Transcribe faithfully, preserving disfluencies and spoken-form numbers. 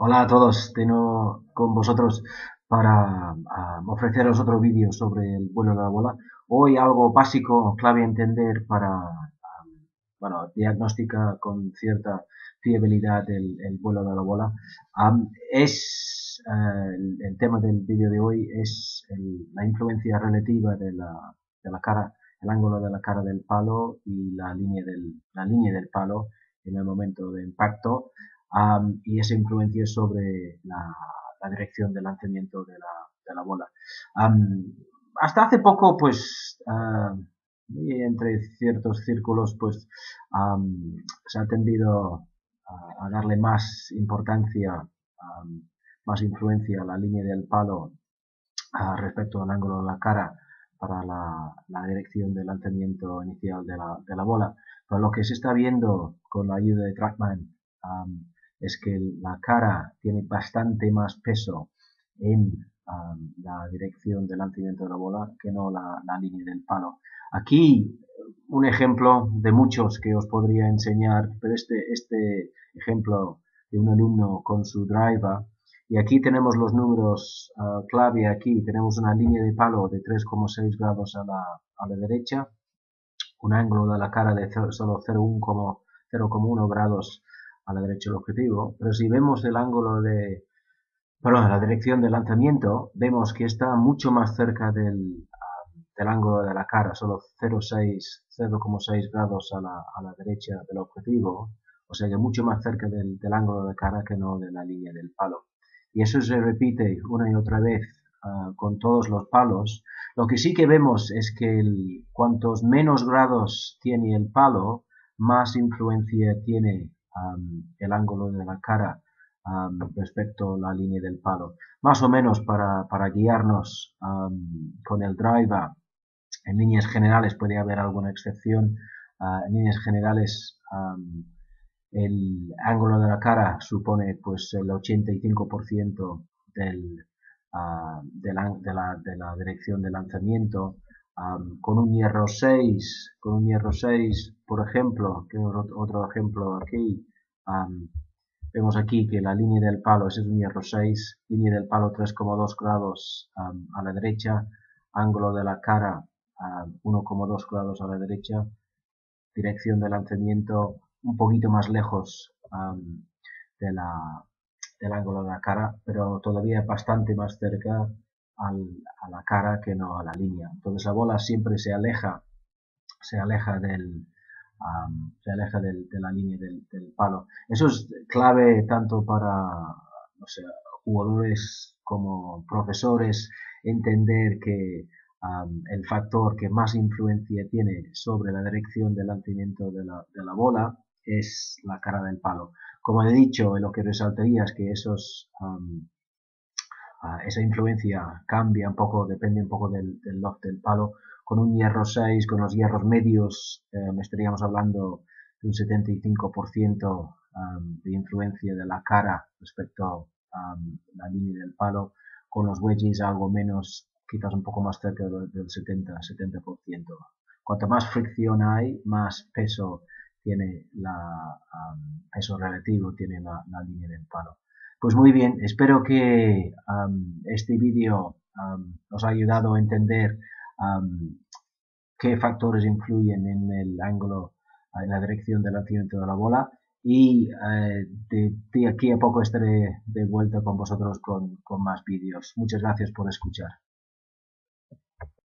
Hola a todos, tengo con vosotros para uh, ofreceros otro vídeo sobre el vuelo de la bola. Hoy algo básico, clave a entender para um, bueno, diagnosticar con cierta fiabilidad el, el vuelo de la bola. Um, es uh, el, el tema del vídeo de hoy es el, la influencia relativa de la, de la cara, el ángulo de la cara del palo y la línea del, la línea del palo en el momento de impacto. Um, y esa influencia sobre la, la dirección del lanzamiento de la, de la bola. Um, hasta hace poco, pues, uh, entre ciertos círculos, pues, um, se ha tendido a, a darle más importancia, um, más influencia a la línea del palo uh, respecto al ángulo de la cara para la, la dirección del lanzamiento inicial de la, de la bola. Pero lo que se está viendo con la ayuda de Trackman um, es que la cara tiene bastante más peso en um, la dirección del lanzamiento de la bola que no la, la línea del palo. Aquí un ejemplo de muchos que os podría enseñar, pero este, este ejemplo de un alumno con su driver. Y aquí tenemos los números uh, clave. Aquí tenemos una línea de palo de tres coma seis grados a la, a la derecha, un ángulo de la cara de solo cero coma uno grados a la derecha del objetivo, pero si vemos el ángulo de, perdón, la dirección del lanzamiento, vemos que está mucho más cerca del, uh, del ángulo de la cara, solo cero coma seis grados a la, a la derecha del objetivo, o sea que mucho más cerca del, del ángulo de la cara que no de la línea del palo. Y eso se repite una y otra vez uh, con todos los palos. Lo que sí que vemos es que el, cuantos menos grados tiene el palo, más influencia tiene Um, el ángulo de la cara um, respecto a la línea del palo. Más o menos para, para guiarnos um, con el driver, en líneas generales puede haber alguna excepción, uh, en líneas generales um, el ángulo de la cara supone pues el ochenta y cinco por ciento del, uh, de, la, de, la, de la dirección de lanzamiento. Um, con un hierro seis, con un hierro seis, por ejemplo, que otro ejemplo aquí, um, vemos aquí que la línea del palo, ese es un hierro seis, línea del palo tres coma dos grados um, a la derecha, ángulo de la cara um, uno coma dos grados a la derecha, dirección de lanzamiento un poquito más lejos um, de la, del ángulo de la cara, pero todavía bastante más cerca a la cara que no a la línea. Entonces la bola siempre se aleja se aleja del um, se aleja del, de la línea del, del palo. Eso es clave tanto para, o sea, jugadores como profesores, entender que um, el factor que más influencia tiene sobre la dirección del lanzamiento de la, de la bola es la cara del palo. Como he dicho, lo que resaltaría es que esos um, Uh, esa influencia cambia un poco, depende un poco del, del loft del palo. Con un hierro seis, con los hierros medios, eh, estaríamos hablando de un setenta y cinco por ciento um, de influencia de la cara respecto a um, la línea del palo. Con los wedges algo menos, quizás un poco más cerca del, del setenta por ciento. Cuanto más fricción hay, más peso tiene la um, peso relativo tiene la, la línea del palo. Pues muy bien, espero que um, este vídeo um, os ha ayudado a entender um, qué factores influyen en el ángulo, en la dirección del lanzamiento de la bola, y uh, de, de aquí a poco estaré de vuelta con vosotros con, con más vídeos. Muchas gracias por escuchar.